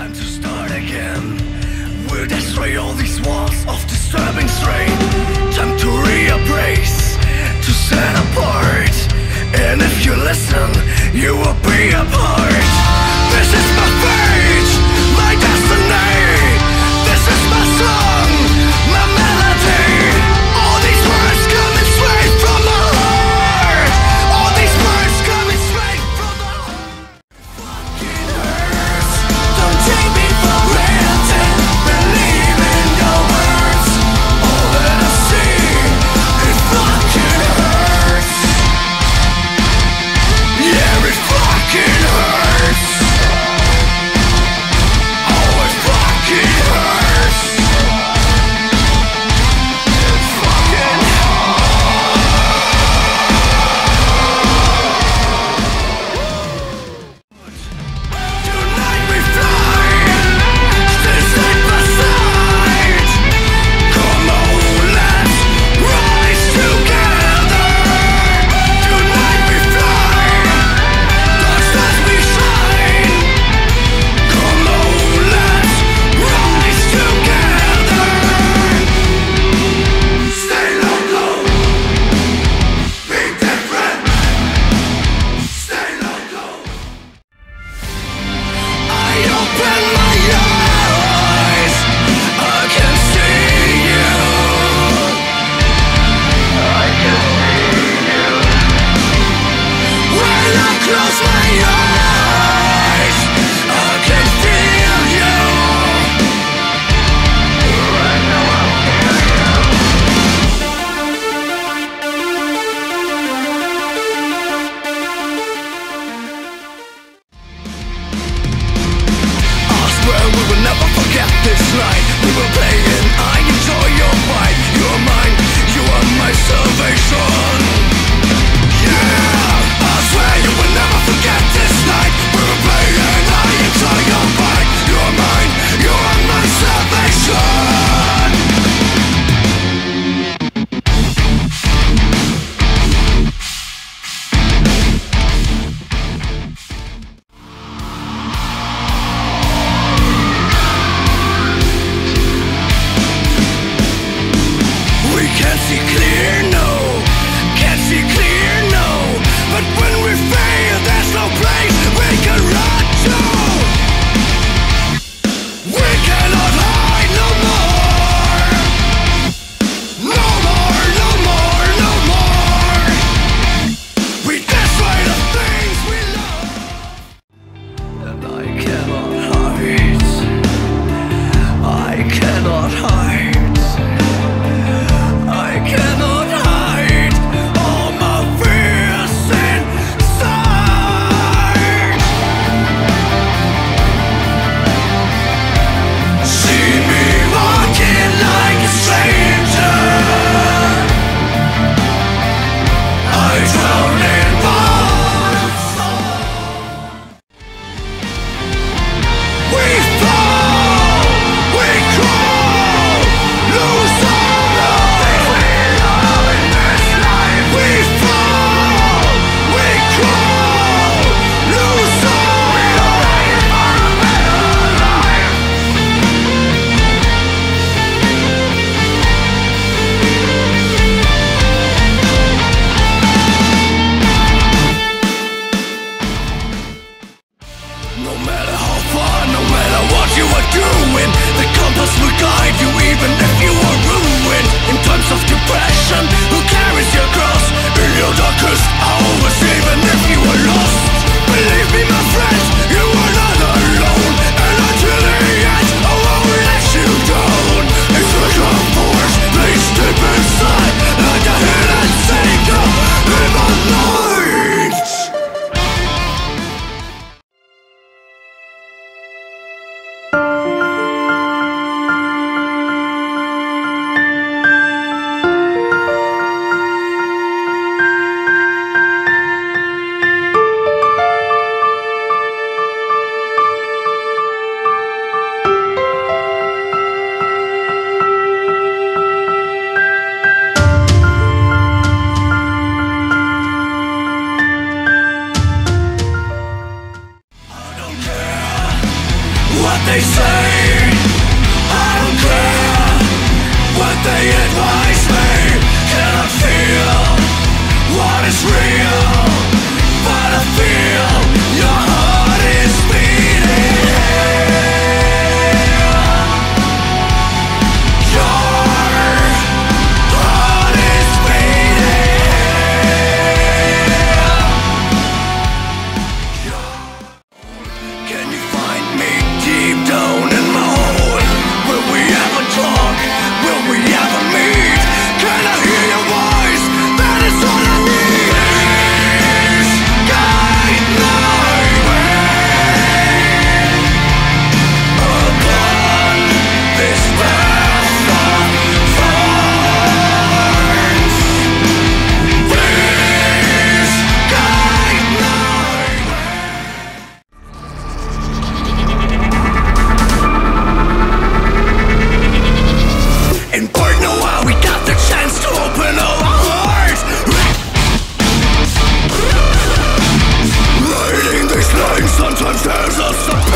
Time to start again. We'll destroy all these walls of disturbing strain. Time to re-embrace, to set apart. And if you listen, you will be a part. This is my fate, my destiny. This is my song, my melody. All these words coming straight from my heart. All these words coming straight from my heart. Fucking hurts, don't take me for granted. Believe in your words, all that I see, it fucking hurts. Yeah, it fucking hurts. Close my eyes, I can feel you. Right now I feel you. I swear we will never forget this night. We were playing, I enjoy your fight. You are mine, you are my salvation. what they say. I don't care what they advise me. Cannot feel what is real, but I feel your heart is beating. Sometimes there's a